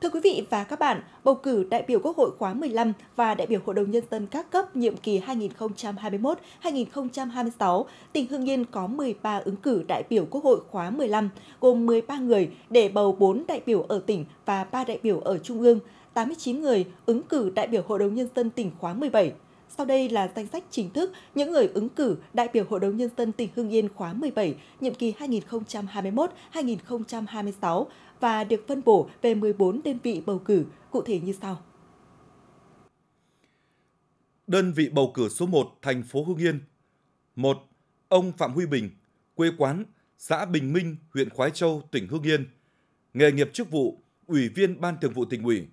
Thưa quý vị và các bạn, bầu cử đại biểu Quốc hội khóa 15 và đại biểu Hội đồng Nhân dân các cấp nhiệm kỳ 2021-2026, tỉnh Hưng Yên có 13 ứng cử đại biểu Quốc hội khóa 15, gồm 13 người để bầu 4 đại biểu ở tỉnh và 3 đại biểu ở Trung ương, 89 người ứng cử đại biểu Hội đồng Nhân dân tỉnh khóa 17. Sau đây là danh sách chính thức những người ứng cử đại biểu Hội đồng Nhân dân tỉnh Hưng Yên khóa 17, nhiệm kỳ 2021-2026 và được phân bổ về 14 đơn vị bầu cử, cụ thể như sau. Đơn vị bầu cử số 1, thành phố Hưng Yên. 1. Ông Phạm Huy Bình, quê quán, xã Bình Minh, huyện Khoái Châu, tỉnh Hưng Yên. Nghề nghiệp chức vụ, Ủy viên Ban Thường vụ Tỉnh ủy,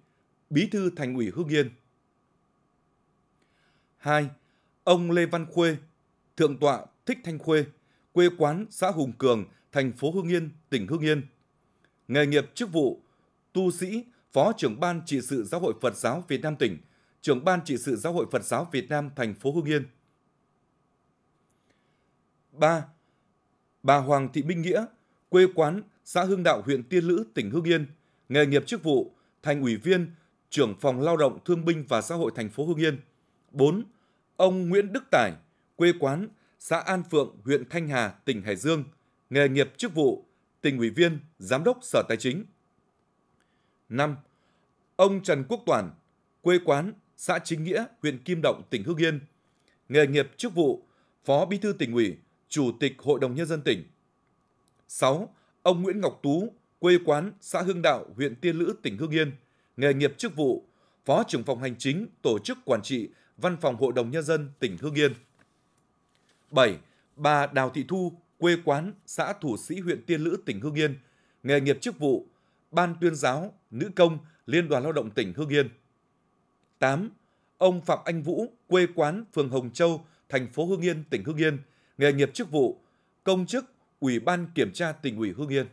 Bí thư Thành ủy Hưng Yên. 2. Ông Lê Văn Khuê, Thượng tọa Thích Thanh Khuê, quê quán xã Hùng Cường, thành phố Hưng Yên, tỉnh Hưng Yên. Nghề nghiệp chức vụ, tu sĩ, Phó trưởng Ban Trị sự Giáo hội Phật giáo Việt Nam tỉnh, trưởng Ban Trị sự Giáo hội Phật giáo Việt Nam thành phố Hưng Yên. 3. Bà Hoàng Thị Minh Nghĩa, quê quán xã Hưng Đạo, huyện Tiên Lữ, tỉnh Hưng Yên. Nghề nghiệp chức vụ, Thành ủy viên, trưởng phòng Lao động, Thương binh và Xã hội thành phố Hưng Yên. 4. Ông Nguyễn Đức Tài, quê quán xã An Phượng, huyện Thanh Hà, tỉnh Hải Dương. Nghề nghiệp chức vụ, Tỉnh ủy viên, Giám đốc Sở Tài chính. 5. Ông Trần Quốc Toản, quê quán xã Chính Nghĩa, huyện Kim Động, tỉnh Hưng Yên. Nghề nghiệp chức vụ, Phó Bí thư Tỉnh ủy, Chủ tịch Hội đồng Nhân dân tỉnh. 6. Ông Nguyễn Ngọc Tú, quê quán xã Hưng Đạo, huyện Tiên Lữ, tỉnh Hưng Yên. Nghề nghiệp chức vụ, Phó trưởng phòng Hành chính, Tổ chức Quản trị, Văn phòng Hội đồng Nhân dân tỉnh Hưng Yên. 7. Bà Đào Thị Thu, quê quán xã Thủ Sĩ, huyện Tiên Lữ, tỉnh Hưng Yên. Nghề nghiệp chức vụ, Ban tuyên giáo, Nữ công, Liên đoàn Lao động tỉnh Hưng Yên. 8. Ông Phạm Anh Vũ, quê quán phường Hồng Châu, thành phố Hưng Yên, tỉnh Hưng Yên. Nghề nghiệp chức vụ, công chức, Ủy ban Kiểm tra Tỉnh ủy Hưng Yên.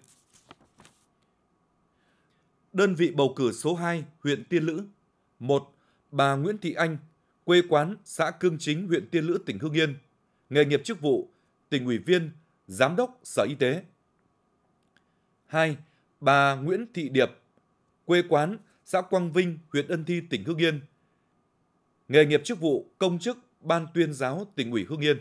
Đơn vị bầu cử số 2, huyện Tiên Lữ. 1. Bà Nguyễn Thị Anh, quê quán xã Cương Chính, huyện Tiên Lữ, tỉnh Hưng Yên. Nghề nghiệp chức vụ, Tỉnh ủy viên, Giám đốc Sở Y tế. 2. Bà Nguyễn Thị Điệp, quê quán xã Quang Vinh, huyện Ân Thi, tỉnh Hưng Yên. Nghề nghiệp chức vụ, công chức, Ban tuyên giáo, Tỉnh ủy Hưng Yên.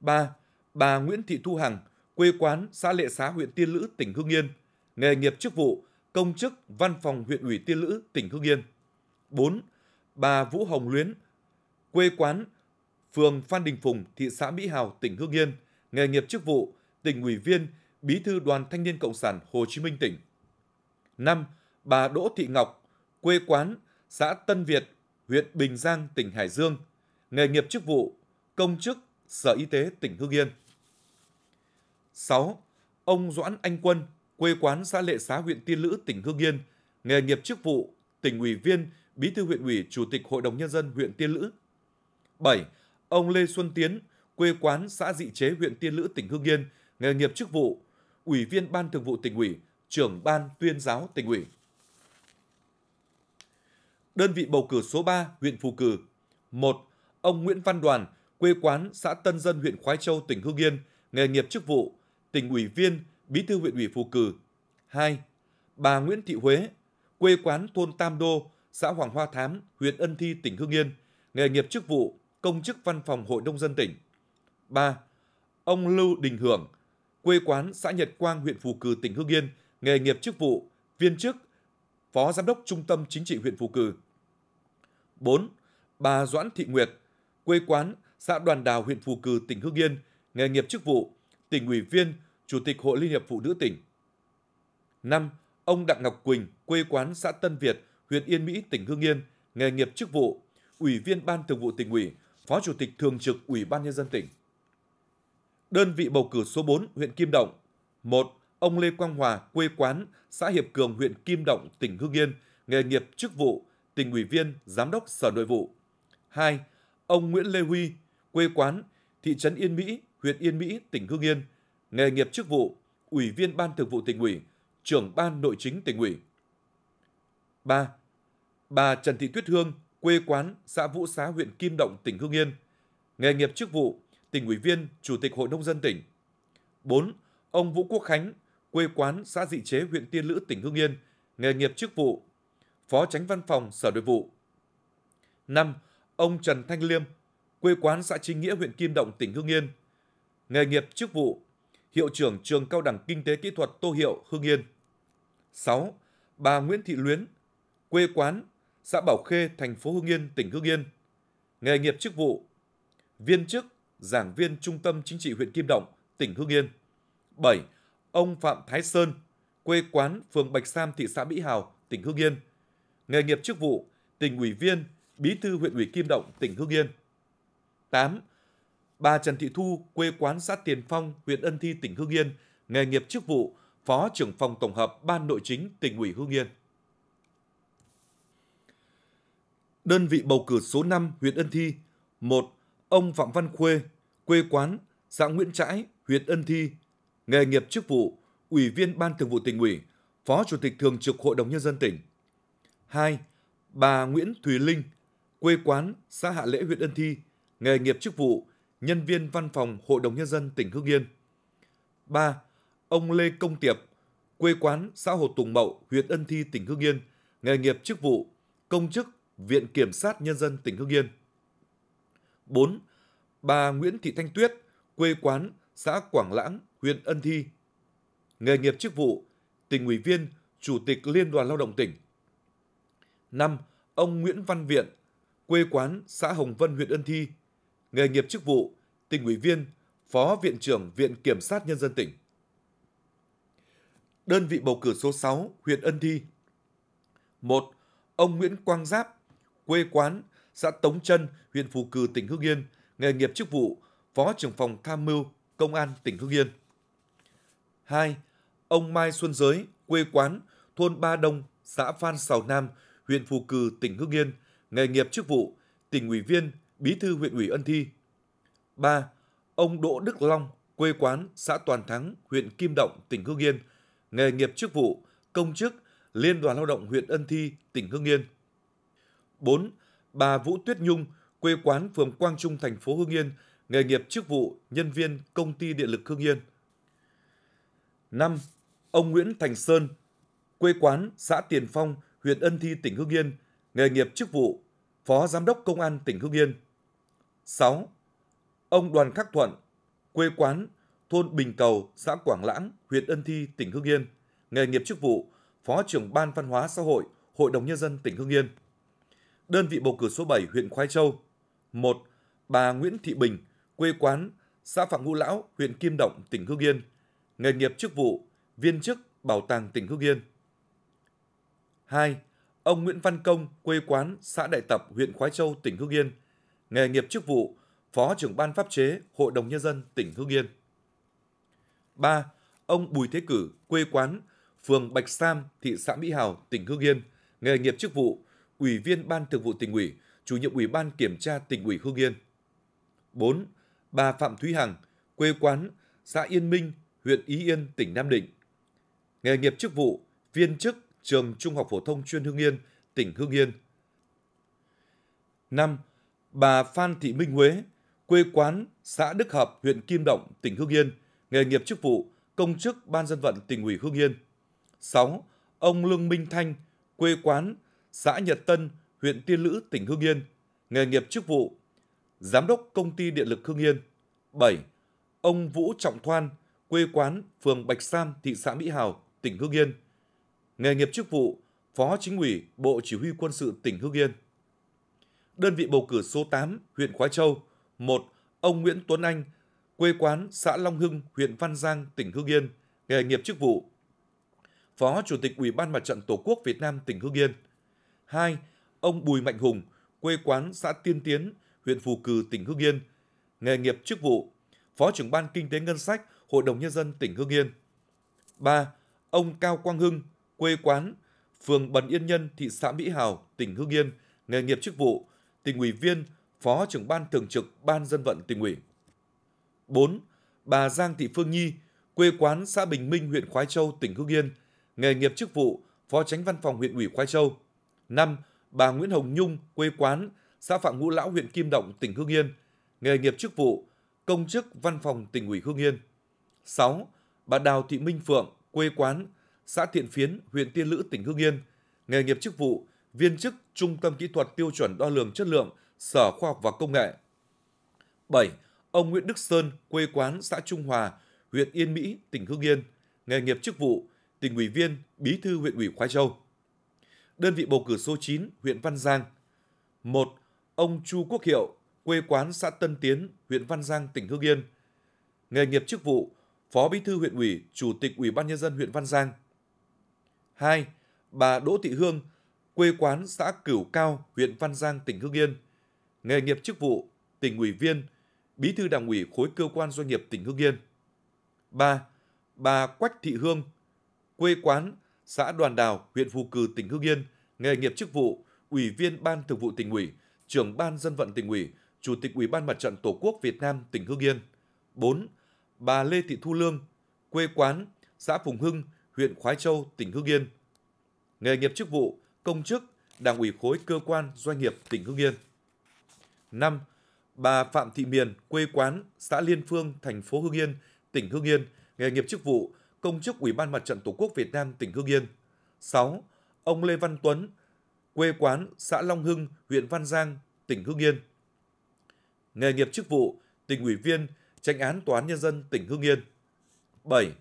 3. Bà Nguyễn Thị Thu Hằng, quê quán xã Lệ Xá, huyện Tiên Lữ, tỉnh Hưng Yên. Nghề nghiệp chức vụ, công chức, Văn phòng huyện ủy Tiên Lữ, tỉnh Hưng Yên. 4. Bà Vũ Hồng Luyến, quê quán phường Phan Đình Phùng, thị xã Mỹ Hào, tỉnh Hưng Yên. Nghề nghiệp chức vụ, Tỉnh ủy viên, Bí thư Đoàn Thanh niên Cộng sản Hồ Chí Minh tỉnh. 5. Bà Đỗ Thị Ngọc, quê quán xã Tân Việt, huyện Bình Giang, tỉnh Hải Dương. Nghề nghiệp chức vụ, công chức, Sở Y tế tỉnh Hưng Yên. 6. Ông Doãn Anh Quân, quê quán xã Lệ Xá, huyện Tiên Lữ, tỉnh Hưng Yên. Nghề nghiệp chức vụ, Tỉnh ủy viên, Bí thư huyện ủy, Chủ tịch Hội đồng Nhân dân huyện Tiên Lữ. 7. Ông Lê Xuân Tiến, quê quán xã Dị Chế, huyện Tiên Lữ, tỉnh Hưng Yên. Nghề nghiệp chức vụ, Ủy viên Ban Thường vụ Tỉnh ủy, trưởng Ban tuyên giáo Tỉnh ủy. Đơn vị bầu cử số 3, huyện Phù Cừ. 1. Ông Nguyễn Văn Đoàn, quê quán xã Tân Dân, huyện Khoái Châu, tỉnh Hưng Yên. Nghề nghiệp chức vụ, Tỉnh ủy viên, Bí thư huyện ủy Phù Cừ. 2. Bà Nguyễn Thị Huế, quê quán thôn Tam Đô, xã Hoàng Hoa Thám, huyện Ân Thi, tỉnh Hưng Yên. Nghề nghiệp chức vụ, công chức Văn phòng Hội nông dân tỉnh. 3. Ông Lưu Đình Hưởng, quê quán xã Nhật Quang, huyện Phù Cừ, tỉnh Hưng Yên. Nghề nghiệp chức vụ, viên chức, Phó Giám đốc Trung tâm Chính trị huyện Phù Cừ. 4. Bà Doãn Thị Nguyệt, quê quán xã Đoàn Đào, huyện Phù Cừ, tỉnh Hưng Yên. Nghề nghiệp chức vụ, Tỉnh ủy viên, Chủ tịch Hội Liên hiệp Phụ nữ tỉnh. 5. Ông Đặng Ngọc Quỳnh, quê quán xã Tân Việt, huyện Yên Mỹ, tỉnh Hưng Yên. Nghề nghiệp chức vụ, Ủy viên Ban Thường vụ Tỉnh ủy, Phó Chủ tịch Thường trực Ủy ban Nhân dân tỉnh. Đơn vị bầu cử số 4, huyện Kim Động. 1. Ông Lê Quang Hòa, quê quán xã Hiệp Cường, huyện Kim Động, tỉnh Hưng Yên. Nghề nghiệp chức vụ, Tỉnh ủy viên, Giám đốc Sở Nội vụ. 2. Ông Nguyễn Lê Huy, quê quán thị trấn Yên Mỹ, huyện Yên Mỹ, tỉnh Hưng Yên. Nghề nghiệp chức vụ, Ủy viên Ban Thường vụ Tỉnh ủy, trưởng Ban Nội chính Tỉnh ủy. 3. Bà Trần Thị Tuyết Hương, quê quán xã Vũ Xá, huyện Kim Động, tỉnh Hưng Yên. Nghề nghiệp chức vụ, Tỉnh ủy viên, Chủ tịch Hội nông dân tỉnh. 4. Ông Vũ Quốc Khánh, quê quán xã Dị Chế, huyện Tiên Lữ, tỉnh Hưng Yên. nghề nghiệp chức vụ, Phó Chánh Văn phòng Sở Nội vụ. 5. Ông Trần Thanh Liêm, quê quán xã Chính Nghĩa, huyện Kim Động, tỉnh Hưng Yên. Nghề nghiệp chức vụ, Hiệu trưởng Trường Cao đẳng Kinh tế Kỹ thuật Tô Hiệu, Hưng Yên. 6. Bà Nguyễn Thị Luyến, quê quán xã Bảo Khê, thành phố Hưng Yên, tỉnh Hưng Yên. Nghề nghiệp chức vụ, viên chức, giảng viên Trung tâm Chính trị huyện Kim Động, tỉnh Hưng Yên. 7. Ông Phạm Thái Sơn, quê quán phường Bạch Sam, thị xã Mỹ Hào, tỉnh Hưng Yên. Nghề nghiệp chức vụ, tỉnh ủy viên, bí thư huyện ủy Kim Động, tỉnh Hưng Yên. 8. Bà Trần Thị Thu, quê quán xã Tiền Phong, huyện Ân Thi, tỉnh Hưng Yên. Nghề nghiệp chức vụ, Phó trưởng phòng tổng hợp Ban Nội chính tỉnh ủy Hưng Yên. Đơn vị bầu cử số 5, huyện Ân Thi. 1. Ông Phạm Văn Khuê, quê quán xã Nguyễn Trãi, huyện Ân Thi. Nghề nghiệp chức vụ, Ủy viên Ban Thường vụ Tỉnh ủy, Phó Chủ tịch Thường trực Hội đồng Nhân dân tỉnh. 2. Bà Nguyễn Thùy Linh, quê quán xã Hạ Lễ, huyện Ân Thi. Nghề nghiệp chức vụ, nhân viên Văn phòng Hội đồng Nhân dân tỉnh Hưng Yên. 3. Ông Lê Công Tiệp, quê quán xã Hồ Tùng Mậu, huyện Ân Thi, tỉnh Hưng Yên. Nghề nghiệp chức vụ, công chức Viện Kiểm sát Nhân dân tỉnh Hưng Yên. 4. Bà Nguyễn Thị Thanh Tuyết, quê quán xã Quảng Lãng, huyện Ân Thi. Nghề nghiệp chức vụ, tỉnh ủy viên, Chủ tịch Liên đoàn Lao động tỉnh. 5. Ông Nguyễn Văn Viện, quê quán xã Hồng Vân, huyện Ân Thi. Nghề nghiệp chức vụ, tỉnh ủy viên, Phó Viện trưởng Viện Kiểm sát Nhân dân tỉnh. Đơn vị bầu cử số 6, huyện Ân Thi. 1. Ông Nguyễn Quang Giáp, quê quán xã Tống Trân, huyện Phù Cừ, tỉnh Hưng Yên. Nghề nghiệp chức vụ, Phó trưởng phòng tham mưu Công an tỉnh Hưng Yên. 2. Ông Mai Xuân Giới, quê quán thôn Ba Đông, xã Phan Sào Nam, huyện Phù Cừ, tỉnh Hưng Yên. Nghề nghiệp chức vụ, tỉnh ủy viên, bí thư huyện ủy Ân Thi. 3. Ông Đỗ Đức Long, quê quán xã Toàn Thắng, huyện Kim Động, tỉnh Hưng Yên. Nghề nghiệp chức vụ, công chức Liên đoàn Lao động huyện Ân Thi, tỉnh Hưng Yên. 4. Bà Vũ Tuyết Nhung, quê quán phường Quang Trung, thành phố Hưng Yên. Nghề nghiệp chức vụ, nhân viên Công ty Điện lực Hưng Yên. 5. Ông Nguyễn Thành Sơn, quê quán xã Tiền Phong, huyện Ân Thi, tỉnh Hưng Yên. Nghề nghiệp chức vụ, Phó Giám đốc Công an tỉnh Hưng Yên. 6. Ông Đoàn Khắc Thuận, quê quán thôn Bình Cầu, xã Quảng Lãng, huyện Ân Thi, tỉnh Hưng Yên. Nghề nghiệp chức vụ, Phó trưởng Ban Văn hóa Xã hội, Hội đồng Nhân dân tỉnh Hưng Yên. Đơn vị bầu cử số 7, huyện Khoái Châu. 1. Bà Nguyễn Thị Bình, quê quán xã Phạm Ngũ Lão, huyện Kim Động, tỉnh Hưng Yên. Nghề nghiệp chức vụ, viên chức Bảo tàng tỉnh Hưng Yên. 2. Ông Nguyễn Văn Công, quê quán xã Đại Tập, huyện Khoái Châu, tỉnh Hưng Yên. Nghề nghiệp chức vụ, Phó trưởng Ban Pháp chế Hội đồng Nhân dân tỉnh Hưng Yên. 3. Ông Bùi Thế Cử, quê quán phường Bạch Sam, thị xã Mỹ Hào, tỉnh Hưng Yên. Nghề nghiệp chức vụ, Ủy viên Ban Thường vụ Tỉnh ủy, Chủ nhiệm Ủy ban Kiểm tra Tỉnh ủy Hưng Yên. 4. Bà Phạm Thúy Hằng, quê quán xã Yên Minh, huyện Ý Yên, tỉnh Nam Định. Nghề nghiệp chức vụ, viên chức Trường Trung học Phổ thông chuyên Hưng Yên, tỉnh Hưng Yên. 5. Bà Phan Thị Minh Huế, quê quán xã Đức Hợp, huyện Kim Động, tỉnh Hưng Yên. Nghề nghiệp chức vụ, công chức Ban Dân vận Tỉnh ủy Hưng Yên. 6. Ông Lương Minh Thanh, quê quán xã Nhật Tân, huyện Tiên Lữ, tỉnh Hưng Yên. Nghề nghiệp chức vụ, Giám đốc Công ty Điện lực Hưng Yên. 7. Ông Vũ Trọng Thoan, quê quán phường Bạch Sam, thị xã Mỹ Hào, tỉnh Hưng Yên. Nghề nghiệp chức vụ, Phó Chính ủy Bộ Chỉ huy Quân sự tỉnh Hưng Yên. Đơn vị bầu cử số 8, huyện Khoái Châu. 1. Ông Nguyễn Tuấn Anh, quê quán xã Long Hưng, huyện Văn Giang, tỉnh Hưng Yên. Nghề nghiệp chức vụ, Phó Chủ tịch Ủy ban Mặt trận Tổ quốc Việt Nam tỉnh Hưng Yên. 2. Ông Bùi Mạnh Hùng, quê quán xã Tiên Tiến, huyện Phù Cừ, tỉnh Hưng Yên. Nghề nghiệp chức vụ, Phó trưởng Ban Kinh tế Ngân sách Hội đồng Nhân dân tỉnh Hưng Yên. 3. Ông Cao Quang Hưng, quê quán phường Bần Yên Nhân, thị xã Mỹ Hào, tỉnh Hưng Yên. Nghề nghiệp chức vụ, Tỉnh ủy viên, Phó trưởng Ban Thường trực Ban Dân vận Tỉnh ủy. 4. Bà Giang Thị Phương Nhi, quê quán xã Bình Minh, huyện Khoái Châu, tỉnh Hưng Yên. Nghề nghiệp chức vụ, Phó Chánh Văn phòng huyện ủy Khoái Châu. 5. Bà Nguyễn Hồng Nhung, quê quán xã Phạm Ngũ Lão, huyện Kim Động, tỉnh Hưng Yên. Nghề nghiệp chức vụ, công chức Văn phòng Tỉnh ủy Hưng Yên. 6. Bà Đào Thị Minh Phượng, quê quán xã Thiện Phiến, huyện Tiên Lữ, tỉnh Hưng Yên, nghề nghiệp chức vụ, viên chức Trung tâm Kỹ thuật Tiêu chuẩn Đo lường Chất lượng, Sở Khoa học và Công nghệ. 7. Ông Nguyễn Đức Sơn, quê quán xã Trung Hòa, huyện Yên Mỹ, tỉnh Hưng Yên, nghề nghiệp chức vụ, tỉnh ủy viên, bí thư huyện ủy Khoái Châu. Đơn vị bầu cử số 9, huyện Văn Giang. 1. Ông Chu Quốc Hiệu, quê quán xã Tân Tiến, huyện Văn Giang, tỉnh Hưng Yên, nghề nghiệp chức vụ, Phó Bí thư huyện ủy, Chủ tịch Ủy ban Nhân dân huyện Văn Giang. 2. Bà Đỗ Thị Hương, quê quán xã Cửu Cao, huyện Văn Giang, tỉnh Hưng Yên, nghề nghiệp chức vụ, tỉnh ủy viên, Bí thư Đảng ủy khối cơ quan doanh nghiệp tỉnh Hưng Yên. 3. Bà Quách Thị Hương, quê quán xã Đoàn Đào, huyện Phù Cừ, tỉnh Hưng Yên, nghề nghiệp chức vụ, Ủy viên Ban Thường vụ Tỉnh ủy, Trưởng Ban Dân vận Tỉnh ủy, Chủ tịch Ủy ban Mặt trận Tổ quốc Việt Nam tỉnh Hưng Yên. 4. Bà Lê Thị Thu Lương, quê quán xã Phùng Hưng, huyện Khoái Châu, tỉnh Hưng Yên, nghề nghiệp chức vụ, công chức, Đảng ủy khối cơ quan doanh nghiệp tỉnh Hưng Yên. 5. Bà Phạm Thị Miền, quê quán xã Liên Phương, thành phố Hưng Yên, tỉnh Hưng Yên, nghề nghiệp chức vụ, công chức Ủy ban Mặt trận Tổ quốc Việt Nam tỉnh Hưng Yên. 6. Ông Lê Văn Tuấn, quê quán xã Long Hưng, huyện Văn Giang, tỉnh Hưng Yên, nghề nghiệp chức vụ, tỉnh ủy viên, Chánh án Tòa án Nhân dân tỉnh Hưng Yên. 7.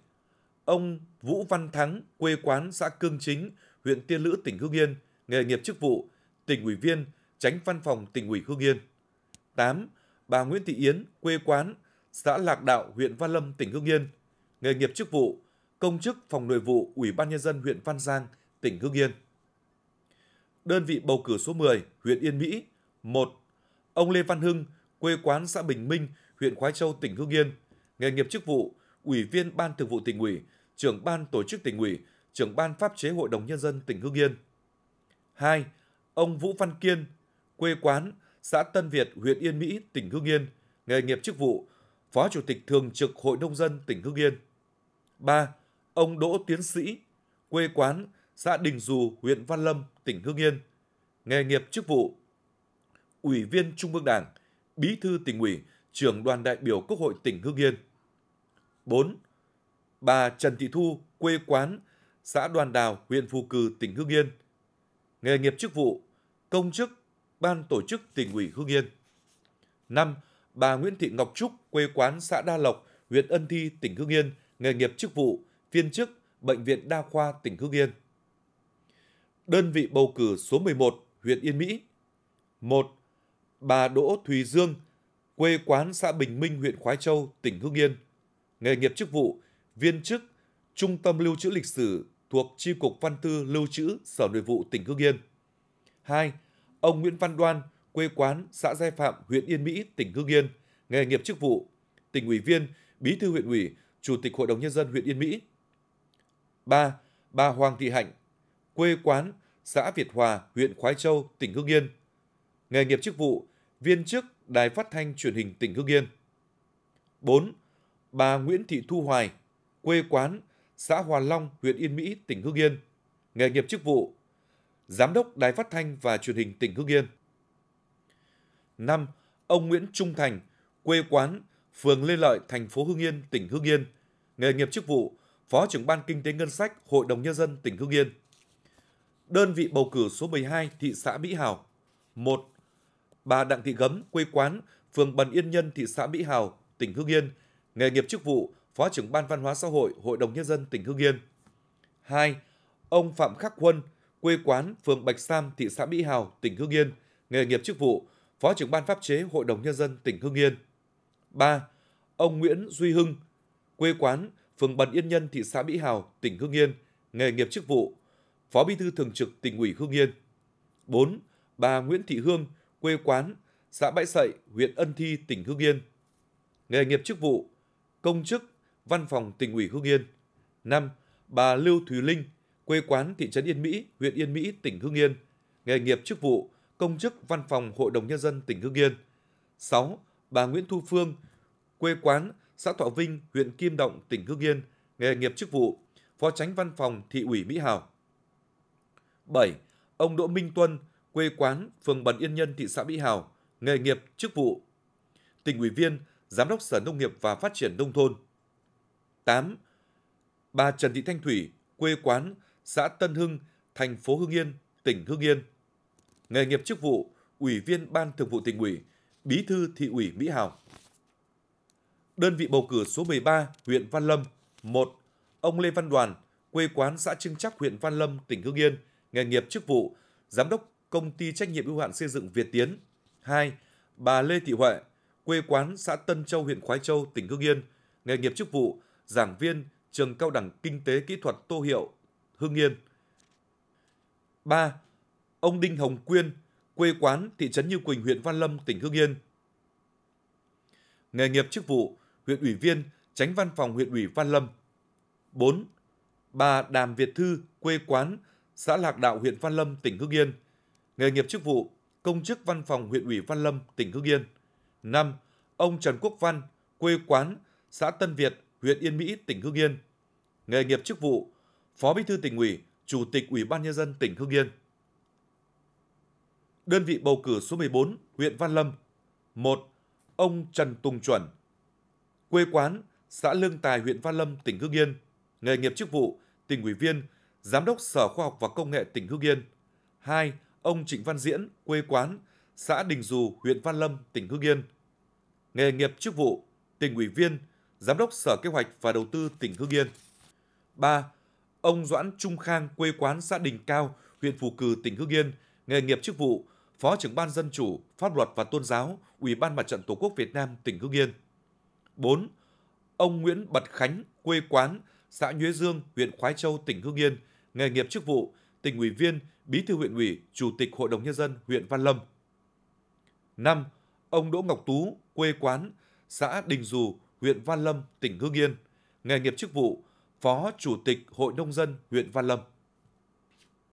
Ông Vũ Văn Thắng, quê quán xã Cương Chính, huyện Tiên Lữ, tỉnh Hưng Yên, nghề nghiệp chức vụ, tỉnh ủy viên, Chánh văn phòng tỉnh ủy Hưng Yên. 8. Bà Nguyễn Thị Yến, quê quán xã Lạc Đạo, huyện Văn Lâm, tỉnh Hưng Yên, nghề nghiệp chức vụ, công chức phòng nội vụ Ủy ban Nhân dân huyện Văn Giang, tỉnh Hưng Yên. Đơn vị bầu cử số 10, huyện Yên Mỹ. 1. Ông Lê Văn Hưng, quê quán xã Bình Minh, huyện Khoái Châu, tỉnh Hưng Yên, nghề nghiệp chức vụ, Ủy viên Ban Thường vụ Tỉnh ủy, Trưởng Ban Tổ chức Tỉnh ủy, Trưởng Ban Pháp chế Hội đồng Nhân dân tỉnh Hưng Yên. 2. Ông Vũ Văn Kiên, quê quán xã Tân Việt, huyện Yên Mỹ, tỉnh Hưng Yên, nghề nghiệp chức vụ, Phó Chủ tịch Thường trực Hội Nông dân tỉnh Hưng Yên. 3. Ông Đỗ Tiến Sĩ, quê quán xã Đình Dù, huyện Văn Lâm, tỉnh Hưng Yên, nghề nghiệp chức vụ, Ủy viên Trung ương Đảng, Bí thư Tỉnh ủy, Trưởng đoàn đại biểu Quốc hội tỉnh Hưng Yên. 4. Bà Trần Thị Thu, quê quán xã Đoàn Đào, huyện Phù Cừ, tỉnh Hưng Yên, nghề nghiệp chức vụ, công chức Ban Tổ chức Tỉnh ủy Hưng Yên. 5. Bà Nguyễn Thị Ngọc Trúc, quê quán xã Đa Lộc, huyện Ân Thi, tỉnh Hưng Yên, nghề nghiệp chức vụ, viên chức Bệnh viện Đa khoa tỉnh Hưng Yên. Đơn vị bầu cử số 11, huyện Yên Mỹ. 1. Bà Đỗ Thùy Dương, quê quán xã Bình Minh, huyện Khoái Châu, tỉnh Hưng Yên, nghề nghiệp chức vụ, viên chức Trung tâm Lưu trữ Lịch sử thuộc Chi cục Văn thư Lưu trữ Sở Nội vụ tỉnh Hưng Yên. 2. Ông Nguyễn Văn Đoan, quê quán xã Giai Phạm, huyện Yên Mỹ, tỉnh Hưng Yên, nghề nghiệp chức vụ, tỉnh ủy viên, Bí thư huyện ủy, Chủ tịch Hội đồng Nhân dân huyện Yên Mỹ. 3. Bà Hoàng Thị Hạnh, quê quán xã Việt Hòa, huyện Khoái Châu, tỉnh Hưng Yên, nghề nghiệp chức vụ, viên chức Đài Phát thanh Truyền hình tỉnh Hưng Yên. 4. Bà Nguyễn Thị Thu Hoài, quê quán xã Hòa Long, huyện Yên Mỹ, tỉnh Hưng Yên, nghề nghiệp chức vụ, Giám đốc Đài Phát thanh và Truyền hình tỉnh Hưng Yên. 5. Ông Nguyễn Trung Thành, quê quán phường Lê Lợi, thành phố Hưng Yên, tỉnh Hưng Yên, nghề nghiệp chức vụ, Phó trưởng Ban Kinh tế Ngân sách Hội đồng Nhân dân tỉnh Hưng Yên. Đơn vị bầu cử số 12, thị xã Mỹ Hào. 1. Bà Đặng Thị Gấm, quê quán phường Bần Yên Nhân, thị xã Mỹ Hào, tỉnh Hưng Yên, nghề nghiệp chức vụ, Phó trưởng Ban Văn hóa xã hội Hội đồng Nhân dân tỉnh Hưng Yên. 2. Ông Phạm Khắc Huân, quê quán phường Bạch Sam, thị xã Mỹ Hào, tỉnh Hưng Yên, nghề nghiệp chức vụ, Phó trưởng Ban Pháp chế Hội đồng Nhân dân tỉnh Hưng Yên. 3. Ông Nguyễn Duy Hưng, quê quán phường Bần Yên Nhân, thị xã Mỹ Hào, tỉnh Hưng Yên, nghề nghiệp chức vụ, Phó Bí thư Thường trực Tỉnh ủy Hưng Yên. 4. Bà Nguyễn Thị Hương, quê quán xã Bãi Sậy, huyện Ân Thi, tỉnh Hưng Yên, nghề nghiệp chức vụ, công chức Văn phòng Tỉnh ủy Hưng Yên. 5. Bà Lưu Thùy Linh, quê quán thị trấn Yên Mỹ, huyện Yên Mỹ, tỉnh Hưng Yên, nghề nghiệp chức vụ, công chức Văn phòng Hội đồng Nhân dân tỉnh Hưng Yên. 6. Bà Nguyễn Thu Phương, quê quán xã Thọ Vinh, huyện Kim Động, tỉnh Hưng Yên, nghề nghiệp chức vụ, Phó Chánh Văn phòng Thị ủy Mỹ Hào. 7. Ông Đỗ Minh Tuân, quê quán phường Bần Yên Nhân, thị xã Mỹ Hào, nghề nghiệp chức vụ, Tỉnh ủy viên, Giám đốc Sở Nông nghiệp và Phát triển Nông thôn. 8. Bà Trần Thị Thanh Thủy, quê quán xã Tân Hưng, thành phố Hưng Yên, tỉnh Hưng Yên. Nghề nghiệp chức vụ, Ủy viên Ban Thường vụ Tỉnh ủy, Bí thư Thị ủy Mỹ Hào. Đơn vị bầu cử số 13, huyện Văn Lâm. 1. Ông Lê Văn Đoàn, quê quán xã Trưng Trắc, huyện Văn Lâm, tỉnh Hưng Yên. Nghề nghiệp chức vụ, Giám đốc Công ty Trách nhiệm hữu hạn Xây dựng Việt Tiến. 2. Bà Lê Thị Huệ, quê quán xã Tân Châu, huyện Khoái Châu, tỉnh Hưng Yên. Nghề nghiệp chức vụ, giảng viên Trường Cao đẳng Kinh tế Kỹ thuật Tô Hiệu, Hưng Yên. 3. Ông Đinh Hồng Quyên, quê quán thị trấn Như Quỳnh, huyện Văn Lâm, tỉnh Hưng Yên. Nghề nghiệp chức vụ, huyện ủy viên, Chánh văn phòng huyện ủy Văn Lâm. 4. Bà Đàm Việt Thư, quê quán xã Lạc Đạo, huyện Văn Lâm, tỉnh Hưng Yên. Nghề nghiệp chức vụ, công chức văn phòng huyện ủy Văn Lâm, tỉnh Hưng Yên. 5. Ông Trần Quốc Văn, quê quán xã Tân Việt, huyện Yên Mỹ, tỉnh Hưng Yên. Nghề nghiệp chức vụ, Phó Bí thư Tỉnh ủy, Chủ tịch Ủy ban nhân dân tỉnh Hưng Yên. Đơn vị bầu cử số 14, huyện Văn Lâm. 1. Ông Trần Tùng Chuẩn, quê quán xã Lương Tài, huyện Văn Lâm, tỉnh Hưng Yên. Nghề nghiệp chức vụ, Tỉnh ủy viên, Giám đốc Sở Khoa học và Công nghệ tỉnh Hưng Yên. 2. Ông Trịnh Văn Diễn, quê quán xã Đình Dù, huyện Văn Lâm, tỉnh Hưng Yên. Nghề nghiệp chức vụ, Tỉnh ủy viên, Giám đốc Sở Kế hoạch và Đầu tư tỉnh Hưng Yên. 3. Ông Doãn Trung Khang, quê quán xã Đình Cao, huyện Phù Cừ, tỉnh Hưng Yên. Nghề nghiệp chức vụ, Phó trưởng Ban Dân chủ, Pháp luật và Tôn giáo, Ủy ban Mặt trận Tổ quốc Việt Nam, tỉnh Hưng Yên. 4. Ông Nguyễn Bật Khánh, quê quán xã Nhuế Dương, huyện Khoái Châu, tỉnh Hưng Yên. Nghề nghiệp chức vụ, Tỉnh ủy viên, Bí thư huyện ủy, Chủ tịch Hội đồng nhân dân huyện Văn Lâm. 5. Ông Đỗ Ngọc Tú, quê quán xã Đình Dù, huyện Văn Lâm, tỉnh Hưng Yên. Nghề nghiệp chức vụ, Phó Chủ tịch Hội nông dân huyện Văn Lâm.